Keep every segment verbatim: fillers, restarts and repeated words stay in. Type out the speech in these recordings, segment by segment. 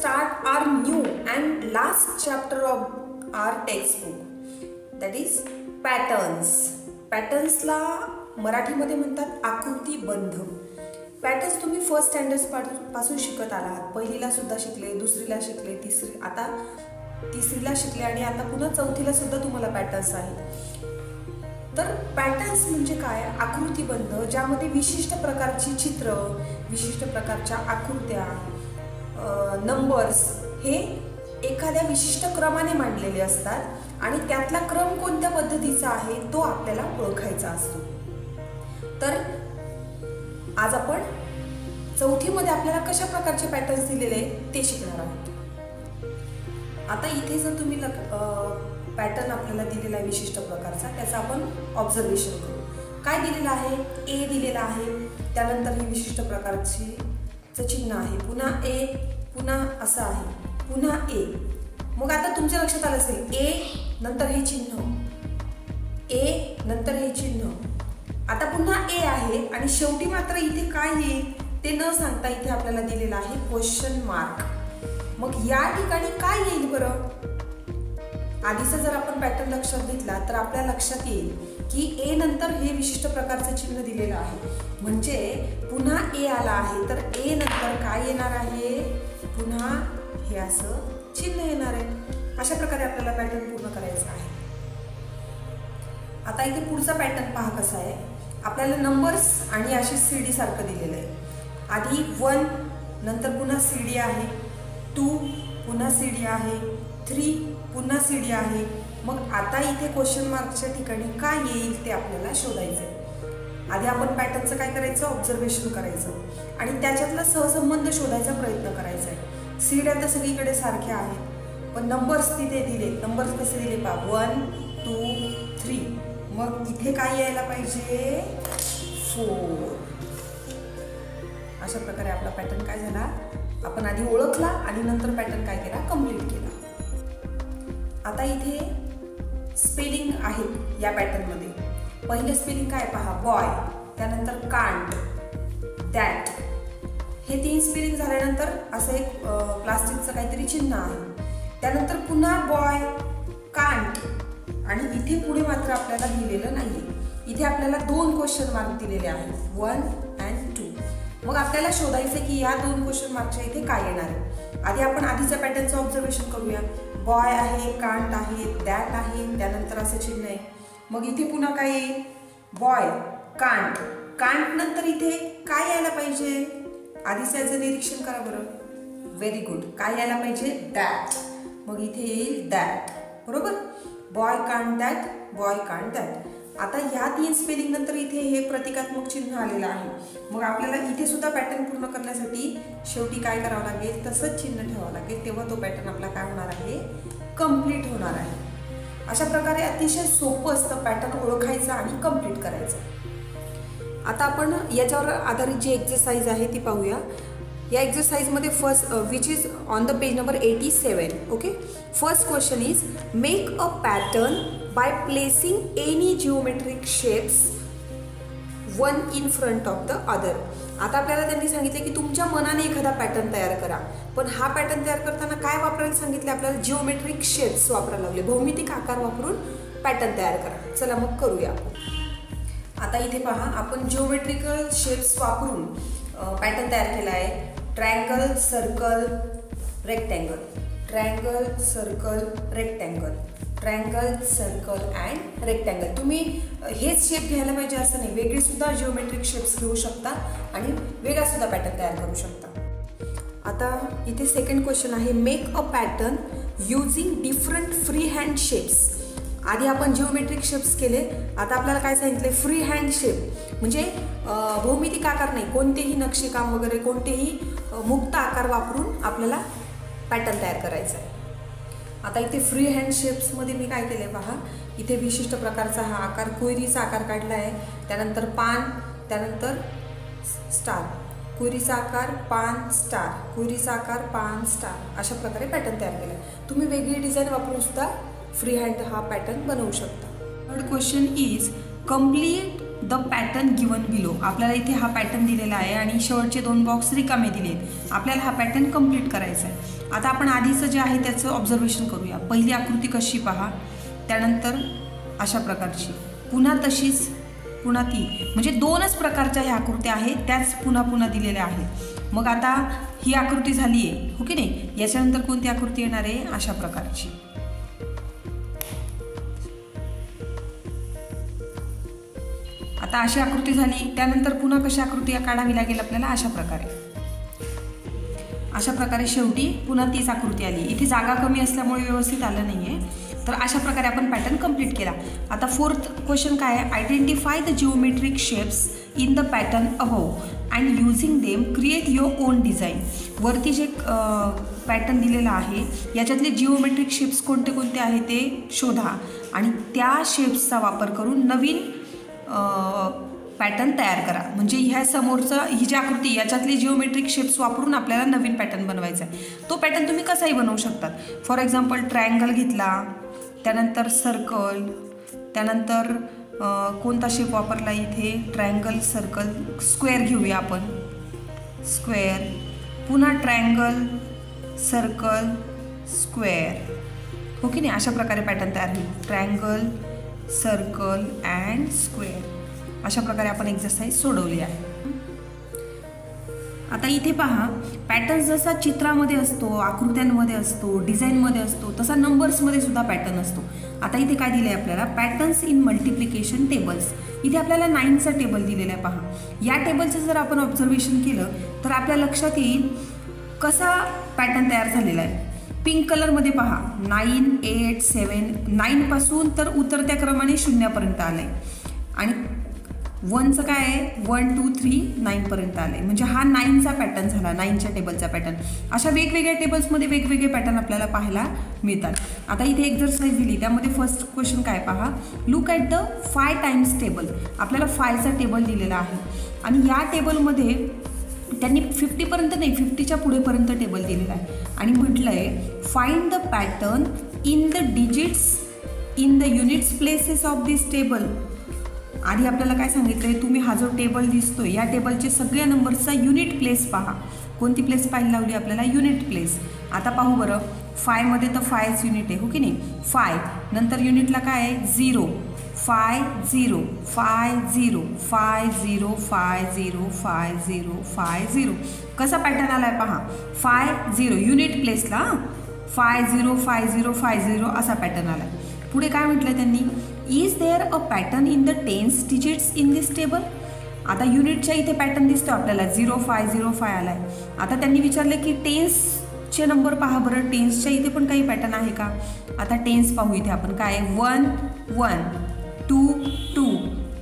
start our new and last chapter of our textbook, that is patterns. Patterns ला मराठी मध्ये म्हणतात आकृती बंध. Patterns तुम्ही फर्स्ट स्टँडर्ड पासून शिकत आलात, पहिलीला सुद्धा शिकले, दुसरीला शिकले, तिसरी आता तिसरीला शिकले आणि आता पुन्हा चौथीला सुद्धा तुम्हाला पॅटर्न्स आहेत. तर पॅटर्न्स म्हणजे काय? आकृतीबंध, ज्यामध्ये विशिष्ट प्रकारची चित्र, विशिष्ट प्रकारच्या आकृत्या, नंबर्स हे एखाद्या विशिष्ट क्रमाने मांडलेले असतात आणि त्यातला क्रम कोणत्या पद्धतीचा आहे तो आपल्याला ओळखायचा असतो. तर आज आपण चौथीमध्ये आपल्याला कशा प्रकारचे पॅटर्न्स दिलेले आहेत ते शिकणार आहोत. आता इथे जर तुम्ही पॅटर्न आपल्याला दिलेला आहे विशिष्ट प्रकारचा, त्याचा आपण ऑब्झर्वेशन करू. काय दिलेला आहे? ए दिलेला आहे, त्यानंतर ही विशिष्ट प्रकारची चं चिन्ह आहे, पुन्हा ए, पुन्हा असं आहे, पुन्हा ए. मग आता तुमच्या लक्षात आलं असेल ए नंतर हे चिन्ह, ए नंतर हे चिन्ह, आता पुन्हा ए आहे आणि शेवटी मात्र इथे काय येईल ते न सांगता इथे आपल्याला दिलेला आहे क्वेश्चन मार्क. मग या ठिकाणी काय येईल बरं? आधीचा जर आपण पॅटर्न लक्षात घेतला तर आपल्या लक्षात येईल की ए नंतर हे विशिष्ट प्रकारचं चिन्ह दिलेलं आहे, म्हणजे पुन्हा ए आला आहे. तर ए नंतर काय येणार आहे? पुन्हा हे असं चिन्ह येणार आहे. अशा प्रकारे आपल्याला पॅटर्न पूर्ण करायचा आहे. आता इथे पुढचा पॅटर्न पहा कसा आहे. आपल्याला नंबर्स आणि अशी सीडी सारखं दिलेलं आहे. आधी वन, नंतर पुन्हा सीडी आहे, टू, पुन्हा सीडी आहे, थ्री, पुन्हा सीडी आहे. मग आता इथे क्वेश्चन मार्कच्या ठिकाणी काय येईल ते आपल्याला शोधायचं आहे. आधी आपण पॅटर्नचं काय करायचं? ऑब्झर्वेशन करायचं आणि त्याच्यातला सहसंबंध शोधायचा प्रयत्न करायचा आहे. सीड्या तर सगळीकडे सारख्या आहेत, पण नंबर्स तिथे दिले. नंबर्स कसे दिले पहा, वन, टू, थ्री. मग इथे काय यायला पाहिजे? फोर. अशा प्रकारे आपला पॅटर्न काय झाला, आपण आधी ओळखला आणि नंतर पॅटर्न काय केला, कम्प्लीट केला. आता इथे स्पेलिंग आहेत या पॅटर्नमध्ये. पहिलं स्पेलिंग काय पहा, बॉय, त्यानंतर कांट, दॅट. हे तीन स्पेलिंग झाल्यानंतर असं एक प्लास्टिकचं काहीतरी चिन्ह आहे, त्यानंतर पुन्हा बॉय, कांट आणि इथे पुढे मात्र आपल्याला दिलेलं नाही. इथे आपल्याला दोन क्वेश्चन मार्क दिलेले आहेत, वन अँड टू. मग आपल्याला शोधायचं की या दोन क्वेश्चन मार्कच्या इथे काय येणार आहे. आधी आपण आधीच्या पॅटर्नचं ऑब्झर्वेशन करूया. बॉय आहे, कांट आहे, दॅट आहे, त्यानंतर असं चिन्ह आहे. मग इथे पुन्हा काय येईल? Boy, can't. कांट नंतर इथे काय यायला पाहिजे? आधीच याचं निरीक्षण करा बरं, व्हेरी गुड. काय यायला पाहिजे? दॅट. मग इथे येईल दॅट, बरोबर. Boy, can't, that, boy, can't, that. आता ह्या तीन स्पेलिंग नंतर इथे हे प्रतिकात्मक चिन्ह आलेलं आहे. मग आपल्याला इथे सुद्धा पॅटर्न पूर्ण करण्यासाठी शेवटी काय करावं लागेल? तसंच चिन्ह ठेवावं लागेल, तेव्हा तो पॅटर्न आपला काय होणार आहे? कम्प्लीट होणार आहे. अशा प्रकारे अतिशय सोपं असतं पॅटर्न ओळखायचं आणि कम्प्लीट करायचं. आता आपण याच्यावर आधारित जी एक्सरसाइज आहे ती पाहूया. या एक्सरसाइजमध्ये first which is on the page number eighty seven. Okay, first question is make a pattern by placing any geometric shapes one in front of the other. आता आपल्याला त्यांनी सांगितलं की तुमच्या मनाने एखादा पॅटर्न तयार करा, पण हा पॅटर्न तयार करताना काय वापरायला सांगितले? आपल्याला जिओमेट्रिक शेप्स वापरायला लागले, भौमितिक आकार वापरून पॅटर्न तयार करा. चला मग करूया. आता इथे पहा, आपण जिओमेट्रिकल शेप्स वापरून पॅटर्न तयार केला आहे. Triangle, circle, rectangle, triangle, circle, rectangle, triangle, circle and rectangle. तुम्ही हेच शेप घ्यायला पाहिजे असं नाही, वेगळीसुद्धा जिओमेट्रिक शेप्स घेऊ शकता आणि वेगळासुद्धा पॅटर्न तयार करू शकता. आता इथे सेकंड क्वेश्चन आहे make a pattern using different free hand shapes. आधी आपण जिओमेट्रिक शेप्स केले, आता आपल्याला काय सांगितले? फ्री हँड शेप, म्हणजे भौमितिक आकार नाही, कोणतेही नक्षीकाम वगैरे, कोणतेही मुक्त आकार वापरून आपल्याला पॅटर्न तयार करायचा आहे. आता इथे फ्री हँड शेप्समध्ये मी काय केलं आहे पहा. इथे विशिष्ट प्रकारचा हा आकार, कोयरीचा आकार काढला आहे, त्यानंतर पान, त्यानंतर स्टार, कोयरीचा आकार, पान, स्टार, कोयरीचा आकार, पान, स्टार, अशा प्रकारे पॅटर्न तयार केला आहे. तुम्ही वेगळी डिझाईन वापरून सुद्धा फ्री हँड हा पॅटर्न बनवू शकता. Third question is complete the pattern given below. आपल्याला इथे हा पॅटर्न दिलेला आहे आणि शेवटचे दोन बॉक्स रिकामे दिले आहेत. आपल्याला हा पॅटर्न कम्प्लीट करायचा आहे. आता आपण आधीचं जे आहे त्याचं ऑब्झर्वेशन करूया। पहिली आकृती कशी पहा, त्यानंतर अशा प्रकारची, पुन्हा तशीच, पुन्हा ती, म्हणजे दोनच प्रकारच्या ह्या आकृत्या आहेत त्याच पुन्हा पुन्हा दिलेल्या आहेत। मग आता ही आकृती झाली आहे हो की नाही, याच्यानंतर कोणती आकृती येणार आहे अशा प्रकारची। आता अशी आकृती झाली, त्यानंतर पुन्हा कशा आकृती काढावी लागेल आपल्याला अशा प्रकारे, अशा प्रकारे शेवटी पुन्हा तीच आकृती आली। इथे जागा कमी असल्यामुळे व्यवस्थित आलं नाही आहे, तर अशा प्रकारे आपण पॅटर्न कंप्लीट केला। आता फोर्थ क्वेश्चन काय आहे, identify the geometric shapes in the pattern above and using them create your own design. वरती जे पॅटर्न दिलेला आहे याच्यातले जिओमेट्रिक शेप्स कोणते कोणते आहे ते शोधा आणि त्या शेप्सचा वापर करून नवीन पॅटर्न तयार करा। म्हणजे ह्या समोरचं ही जी आकृती याच्यातली जिओमेट्रिक शेप्स वापरून आपल्याला नवीन पॅटर्न बनवायचा आहे। तो पॅटर्न तुम्ही कसाही बनवू शकतात। फॉर एक्झाम्पल ट्रायंगल घेतला, त्यानंतर सर्कल, त्यानंतर कोणता शेप वापरला इथे, ट्रायंगल, सर्कल, स्क्वेअर घेऊया आपण, स्क्वेअर, पुन्हा ट्रायंगल, सर्कल, स्क्वेअर, हो की नाही, अशा प्रकारे पॅटर्न तयार होईल। ट्रायंगल, सर्कल अँड स्क्वेअर, अशा प्रकारे आपण एक्सरसाइज सोडवली आहे। आता इथे पहा, पॅटर्न जसा चित्रामध्ये असतो, आकृत्यांमध्ये असतो, डिझाईनमध्ये असतो, तसा नंबर्समध्ये सुद्धा पॅटर्न असतो। आता इथे काय दिलं आहे आपल्याला, पॅटर्न्स इन मल्टिप्लिकेशन टेबल्स। इथे आपल्याला नाईनचा टेबल दिलेला आहे। पहा, या टेबलचं जर आपण ऑब्झर्वेशन केलं तर आपल्या लक्षात येईल कसा पॅटर्न तयार झालेला आहे। पिंक कलरमध्ये पहा, नाईन, एट, सेवन, नाईनपासून तर उतरत्या क्रमाने शून्यापर्यंत आलं आहे, आणि वनचं काय आहे, वन टू थ्री नाईनपर्यंत आलं आहे। म्हणजे हा नाईनचा पॅटर्न झाला, नाईनच्या टेबलचा पॅटर्न। अशा वेगवेगळ्या टेबल्समध्ये वेगवेगळे पॅटर्न आपल्याला पाहायला मिळतात। आता इथे एक्झरसाइज दिली, त्यामध्ये फर्स्ट क्वेश्चन काय पहा, look at the five times table. आपल्याला फायचा टेबल दिलेला आहे आणि या टेबलमध्ये त्यांनी फिफ्टीपर्यंत नाही, फिफ्टीच्या पुढेपर्यंत टेबल दिलेला आहे आणि म्हटलं आहे find the pattern in the digits in the units places of this table. आधी आपल्याला काय सांगितलं आहे, तुम्ही हा जो टेबल दिसतो या टेबलचे सगळ्या नंबर्सचा युनिट प्लेस पहा। कोणती प्लेस पाहायला लावली आपल्याला, युनिट प्लेस। आता पाहू बरं, फायमध्ये तर फायच युनिट आहे हो की नाही, फाय, नंतर युनिटला काय आहे zero, five zero, five zero, five zero, five zero, five zero, five zero, कसा पॅटर्न आला आहे पहा, फाय झिरो युनिट प्लेसला, five zero, five zero, five zero, असा पॅटर्न आला आहे। पुढे काय म्हटलं त्यांनी, is there a pattern in the tens digits in this table. आता युनिटच्या इथे पॅटर्न दिसतो आपल्याला, झिरो, फाय, झिरो, फाय आला आहे। आता त्यांनी विचारलं की टेन्सचे नंबर पहा बरं, टेन्सच्या इथे पण काही पॅटर्न आहे का। आता टेन्स पाहू, इथे आपण काय आहे, one one, two two,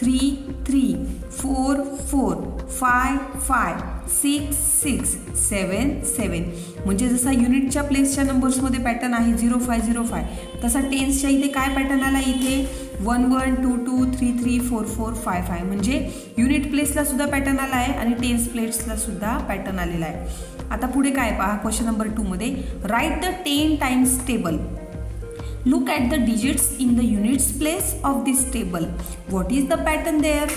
three three, four four, five five, six six, seven seven. म्हणजे जसा युनिटच्या प्लेसच्या नंबर्समध्ये पॅटर्न आहे झिरो फाय झिरो फाय, तसा टेन्सच्या इथे काय पॅटर्न आला इथे, one one, two two, three three, four four, five five. म्हणजे युनिट प्लेसला सुद्धा पॅटर्न आला आहे आणि टेन्स प्लेसला सुद्धा पॅटर्न आलेला आहे। आता पुढे काय पहा, क्वेश्चन नंबर टूमध्ये write the ten times table, look at the digits in the units place of this table, what is the pattern there.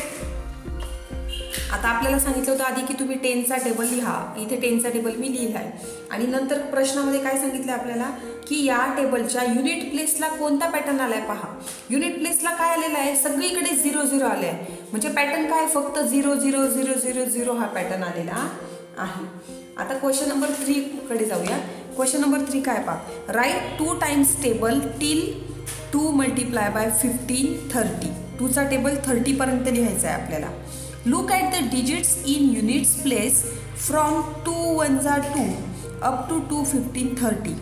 आता आपल्याला सांगितलं होतं आधी की तुम्ही टेनचा टेबल लिहा, इथे टेनचा टेबल मी लिहिला आहे, आणि नंतर प्रश्नामध्ये काय सांगितलं आपल्याला की या टेबलच्या युनिट प्लेसला कोणता पॅटर्न आला आहे पहा। युनिट प्लेसला काय आलेला आहे, सगळीकडे झिरो झिरो आले आहे। म्हणजे पॅटर्न काय, फक्त zero zero zero zero zero हा पॅटर्न आलेला आहे। आता क्वेश्चन नंबर थ्रीकडे जाऊया। क्वेश्चन नंबर थ्री काय पहा, write two times table till two multiply by fifteen thirty. टूचा टेबल थर्टीपर्यंत लिहायचा आहे आपल्याला। Look at the digits in units place from two one two up to two fifteen thirty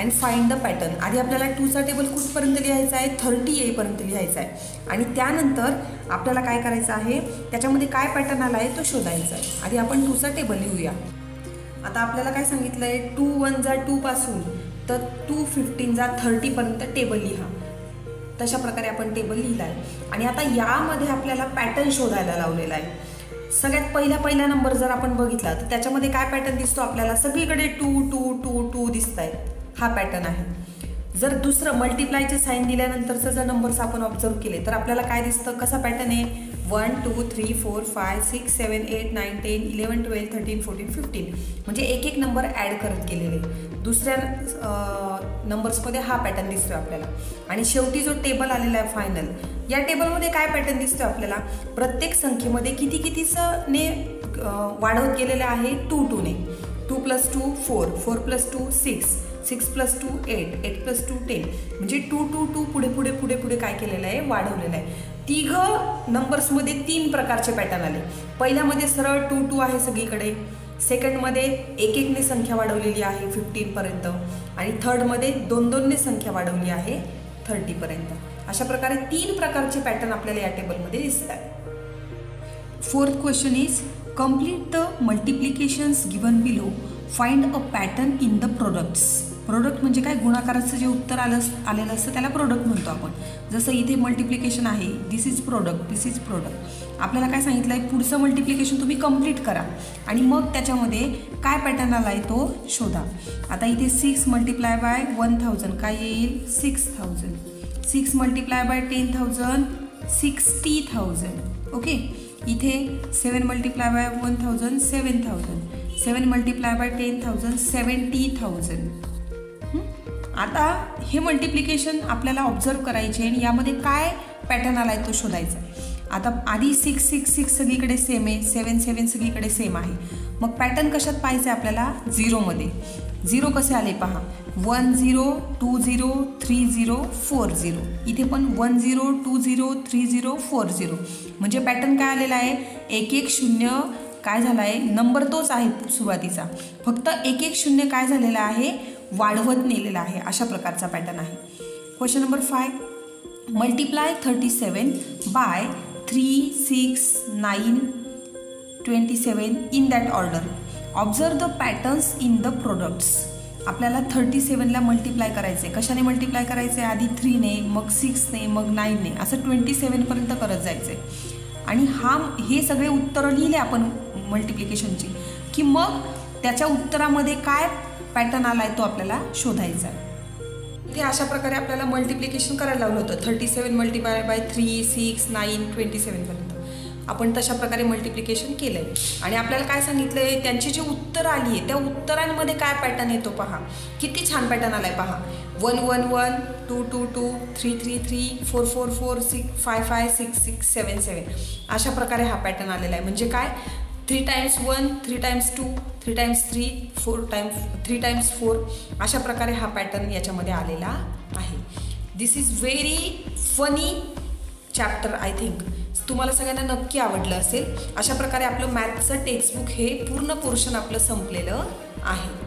and find the pattern. आधी आपल्याला टूचा table कुठपर्यंत लिहायचा आहे, थर्टी एपर्यंत लिहायचा आहे, आणि त्यानंतर आपल्याला काय करायचं आहे त्याच्यामध्ये काय पॅटर्न आला आहे तो शोधायचा आहे। आधी आपण टूचा टेबल लिहूया। आता आपल्याला काय सांगितलं आहे, टू वन जा टूपासून तर टू फिफ्टीन जा थर्टीपर्यंत टेबल लिहा। तशा प्रकारे आपण टेबल लिहिला आहे आणि आता यामध्ये आपल्याला पॅटर्न शोधायला लावलेला आहे। सगळ्यात पहिला पहिला नंबर जर आपण बघितला तर त्याच्यामध्ये काय पॅटर्न दिसतो आपल्याला, सगळीकडे टू टू टू टू दिसत आहेत, हा पॅटर्न आहे। जर दुसरं मल्टिप्लायचे साईन दिल्यानंतरचं जर नंबर्स आपण ऑब्झर्व केले तर आपल्याला काय दिसतं, कसा पॅटर्न आहे, one two three four five six seven eight nine ten eleven twelve thirteen fourteen fifteen म्हणजे एक एक नंबर ॲड करत गेलेले. दुसऱ्या नंबर्समध्ये हा पॅटर्न दिसतो आपल्याला. आणि शेवटी जो टेबल आलेला आहे फायनल, या टेबलमध्ये काय पॅटर्न दिसतो आपल्याला, प्रत्येक संख्येमध्ये किती कितीसने वाढवत गेलेलं आहे, टू टूने. Two plus two four, four plus two six, six plus two eight, eight plus two ten. म्हणजे टू टू टू पुढे पुढे पुढे पुढे काय केलेलं आहे, वाढवलेलं आहे. तिघं नंबर्समध्ये तीन प्रकारचे पॅटर्न आले. पहिल्यामध्ये सरळ टू टू आहे सगळीकडे, सेकंडमध्ये एक एकने संख्या वाढवलेली आहे फिफ्टीनपर्यंत, आणि थर्डमध्ये दोन दोनने संख्या वाढवली आहे थर्टीपर्यंत. अशा प्रकारे तीन प्रकारचे पॅटर्न आपल्याला या टेबलमध्ये दिसत आहेत. Fourth question is complete the multiplications given below, find a pattern in the products. Product म्हणजे काय, गुणाकाराचं जे उत्तर आलं आलेलं असतं त्याला प्रोडक्ट म्हणतो आपण. जसं इथे मल्टिप्लिकेशन आहे, this is product, this is product. आपल्याला काय सांगितलं आहे, पुढचं मल्टिप्लिकेशन तुम्ही कंप्लीट करा आणि मग त्याच्यामध्ये काय पॅटर्न आला आहे तो शोधा. आता इथे six multiply by one thousand काय येईल, six thousand. Six multiply by ten thousand, sixty thousand. Okay, इथे seven multiply by one thousand, seven thousand. Seven multiply by ten thousand, seventy thousand. आता हे मल्टिप्लिकेशन आपल्याला ऑब्झर्व करायचे आणि यामध्ये काय पॅटर्न आला आहे तो शोधायचा. आता आधी सिक्स सिक्स सिक्स सगळीकडे सेम आहे, सेवन सेवन सगळीकडे सेम आहे. मग पॅटर्न कशात पाहायचं आहे आपल्याला, झिरोमध्ये. झिरो कसे आले पहा, one zero two zero three zero four zero. इथे पण one zero two zero three zero four zero. म्हणजे पॅटर्न काय आलेला आहे, एक एक शून्य काय झाला आहे, नंबर तोच आहे सुरुवातीचा, फक्त एक एक शून्य काय झालेलं आहे, वाढवत नेलेला आहे. अशा प्रकारचा पॅटर्न आहे. Question number five, multiply thirty seven by three six nine twenty seven in that order. Observe the patterns in the products. आपल्याला थर्टी सेवनला मल्टिप्लाय करायचं आहे. कशाने मल्टिप्लाय करायचं आहे, आधी थ्रीने, मग सिक्सने, मग नाईनने, असं ट्वेंटी सेवनपर्यंत करत जायचं आहे. आणि हा हे सगळे उत्तरं लिहिले आपण मल्टिप्लिकेशनची की मग त्याच्या उत्तरामध्ये काय पॅटर्न आला आहे तो आपल्याला शोधायचा. ते अशा प्रकारे आपल्याला मल्टिप्लिकेशन करायला लावलं होतं, thirty seven multiply by three six nine twenty सेवनपर्यंत. आपण तशा प्रकारे मल्टिप्लिकेशन केलं आहे आणि आपल्याला काय सांगितलं आहे, त्यांची जी उत्तरं आली आहे त्या उत्तरांमध्ये काय पॅटर्न येतो पहा. किती छान पॅटर्न आला आहे पहा, one one one two two two three three three four four four six five five six six seven seven. अशा प्रकारे हा पॅटर्न आलेला आहे. म्हणजे काय, three times one, three times two, three times three, four times three times four. अशा प्रकारे हा पॅटर्न याच्यामध्ये आलेला आहे. This is very funny chapter. I think तुम्हाला सगळ्यांना नक्की आवडलं असेल. अशा प्रकारे आपलं मॅथचं टेक्स्टबुक हे पूर्ण पोर्शन आपलं संपलेलं आहे.